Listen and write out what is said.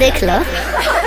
देख लो।